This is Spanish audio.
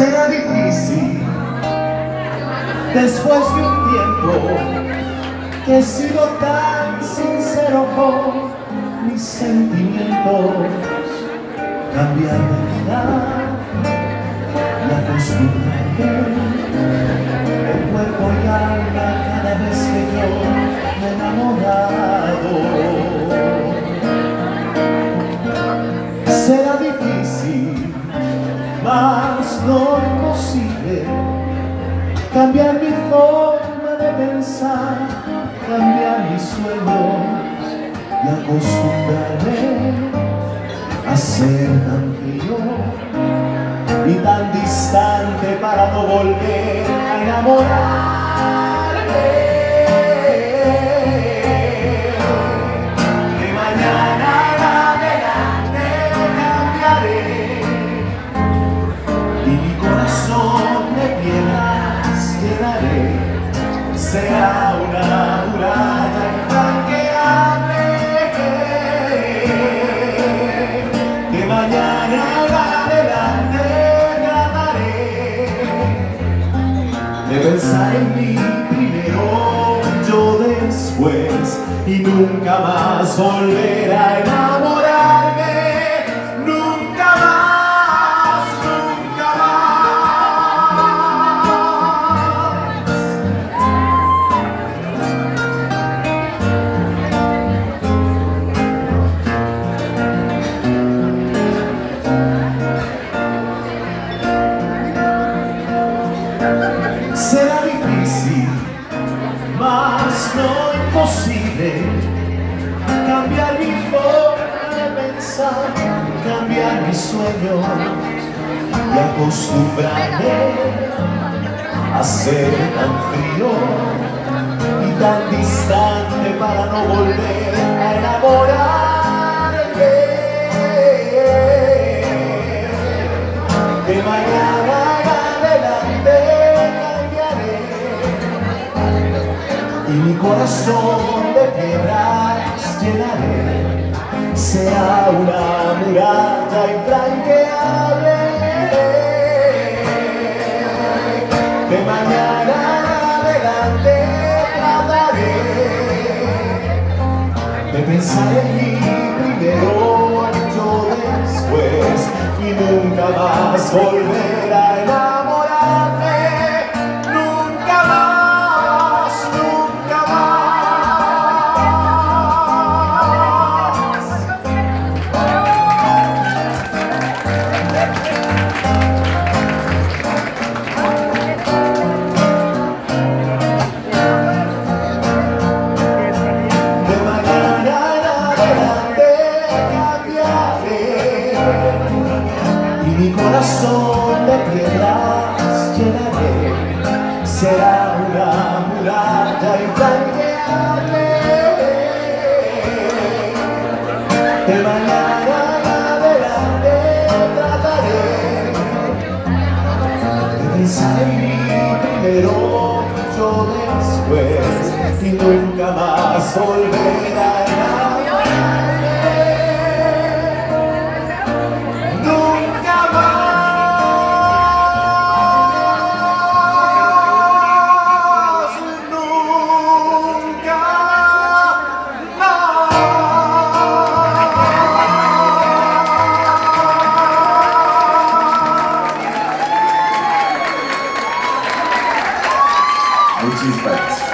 será difícil después de un tiempo que he sido tan sincero con mis sentimientos. Cambiar de edad, la costumbre, el cuerpo y alma cada vez que yo me he enamorado. Será difícil, mas no imposible, cambiar mi forma de pensar, cambiar mis sueños y acostumbrarme a ser tan frío y tan distante para no volver a enamorarme. De mañana en adelante cambiaré y mi corazón de piedras llenaré. Será una muralla pensar en mí primero, yo después, y nunca más volver a enamorarme, nunca más. Será difícil, mas no imposible, cambiar mi forma de pensar, cambiar mis sueños y acostumbrarme a ser tan frío y tan distante para no volver a enamorarme. De mañana y mi corazón de piedras llenaré, será una muralla infranqueable. De mañana adelante trataré de pensar en mí primero, yo después, y nunca más volver a enamorarme. Mi corazón de piedras llenaré, será una muralla infranqueable. De mañana adelante trataré de pensar en mí primero, yo después, y nunca más volver a enamorarme. Muchísimas gracias.